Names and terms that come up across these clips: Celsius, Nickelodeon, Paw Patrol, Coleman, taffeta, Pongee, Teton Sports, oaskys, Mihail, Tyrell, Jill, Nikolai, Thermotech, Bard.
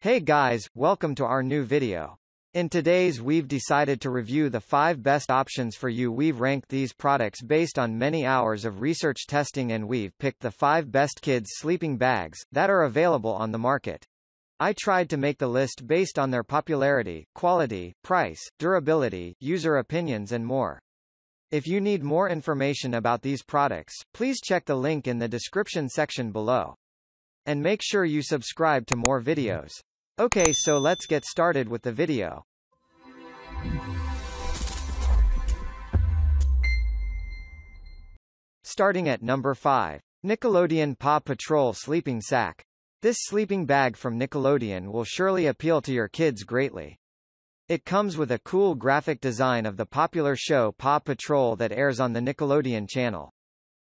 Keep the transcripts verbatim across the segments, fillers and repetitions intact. Hey guys, welcome to our new video. In today's we've decided to review the five best options for you. We've ranked these products based on many hours of research testing, and we've picked the five best kids sleeping bags that are available on the market. I tried to make the list based on their popularity, quality, price, durability, user opinions and more. If you need more information about these products, please check the link in the description section below. And make sure you subscribe to more videos. Okay, so let's get started with the video. Starting at number five. Nickelodeon Paw Patrol Sleeping Sack. This sleeping bag from Nickelodeon will surely appeal to your kids greatly. It comes with a cool graphic design of the popular show Paw Patrol that airs on the Nickelodeon channel.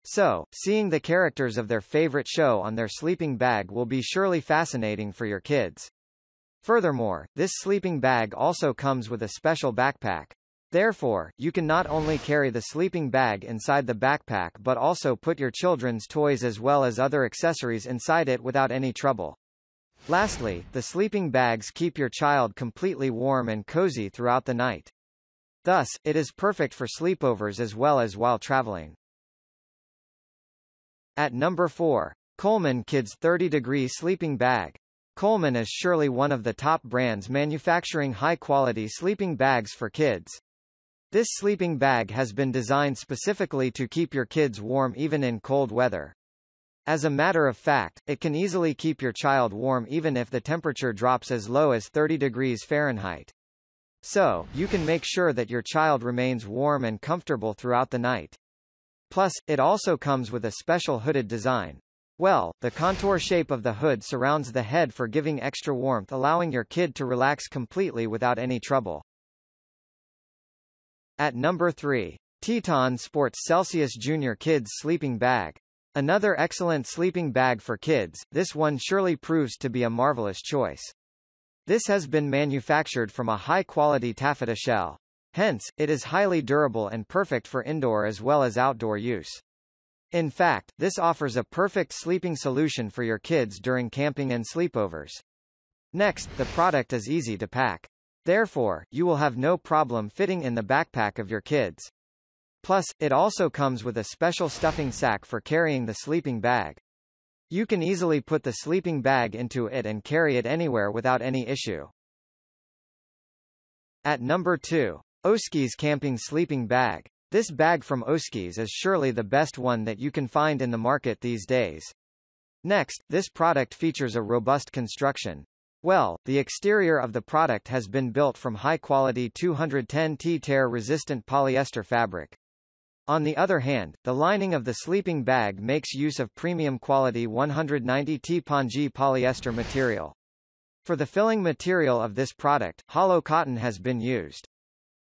So, seeing the characters of their favorite show on their sleeping bag will be surely fascinating for your kids. Furthermore, this sleeping bag also comes with a special backpack. Therefore, you can not only carry the sleeping bag inside the backpack but also put your children's toys as well as other accessories inside it without any trouble. Lastly, the sleeping bags keep your child completely warm and cozy throughout the night. Thus, it is perfect for sleepovers as well as while traveling. At number four. Coleman Kids thirty degree Sleeping Bag. Coleman is surely one of the top brands manufacturing high-quality sleeping bags for kids. This sleeping bag has been designed specifically to keep your kids warm even in cold weather. As a matter of fact, it can easily keep your child warm even if the temperature drops as low as thirty degrees Fahrenheit. So, you can make sure that your child remains warm and comfortable throughout the night. Plus, it also comes with a special hooded design. Well, the contour shape of the hood surrounds the head for giving extra warmth, allowing your kid to relax completely without any trouble. At number three. Teton Sports Celsius Junior Kids Sleeping Bag. Another excellent sleeping bag for kids, this one surely proves to be a marvelous choice. This has been manufactured from a high-quality taffeta shell. Hence, it is highly durable and perfect for indoor as well as outdoor use. In fact, this offers a perfect sleeping solution for your kids during camping and sleepovers. Next, the product is easy to pack. Therefore, you will have no problem fitting in the backpack of your kids. Plus, it also comes with a special stuffing sack for carrying the sleeping bag. You can easily put the sleeping bag into it and carry it anywhere without any issue. At number two. Oaskys Camping Sleeping Bag. This bag from Oaskys is surely the best one that you can find in the market these days. Next, this product features a robust construction. Well, the exterior of the product has been built from high-quality two hundred ten T tear-resistant polyester fabric. On the other hand, the lining of the sleeping bag makes use of premium-quality one hundred ninety T Pongee polyester material. For the filling material of this product, hollow cotton has been used.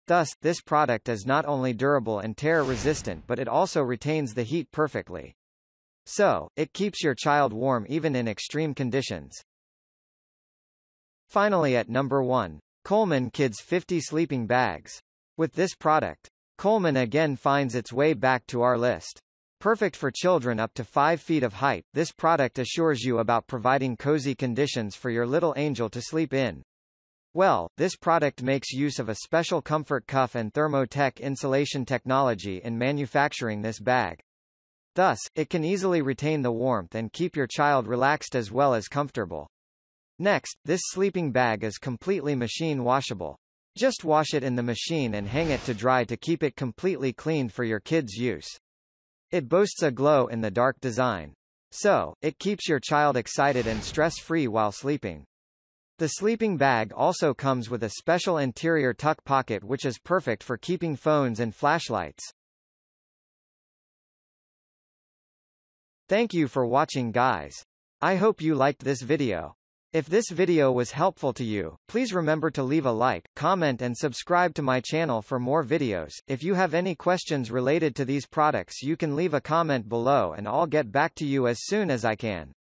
Thus, this product is not only durable and tear-resistant but it also retains the heat perfectly. So, it keeps your child warm even in extreme conditions. Finally at number one. Coleman Kids fifty Sleeping Bags. With this product, Coleman again finds its way back to our list. Perfect for children up to five feet of height, this product assures you about providing cozy conditions for your little angel to sleep in. Well, this product makes use of a special comfort cuff and Thermotech insulation technology in manufacturing this bag. Thus, it can easily retain the warmth and keep your child relaxed as well as comfortable. Next, this sleeping bag is completely machine washable. Just wash it in the machine and hang it to dry to keep it completely clean for your kids' use. It boasts a glow-in-the-dark design. So, it keeps your child excited and stress-free while sleeping. The sleeping bag also comes with a special interior tuck pocket which is perfect for keeping phones and flashlights. Thank you for watching guys. I hope you liked this video. If this video was helpful to you, please remember to leave a like, comment and subscribe to my channel for more videos. If you have any questions related to these products you can leave a comment below and I'll get back to you as soon as I can.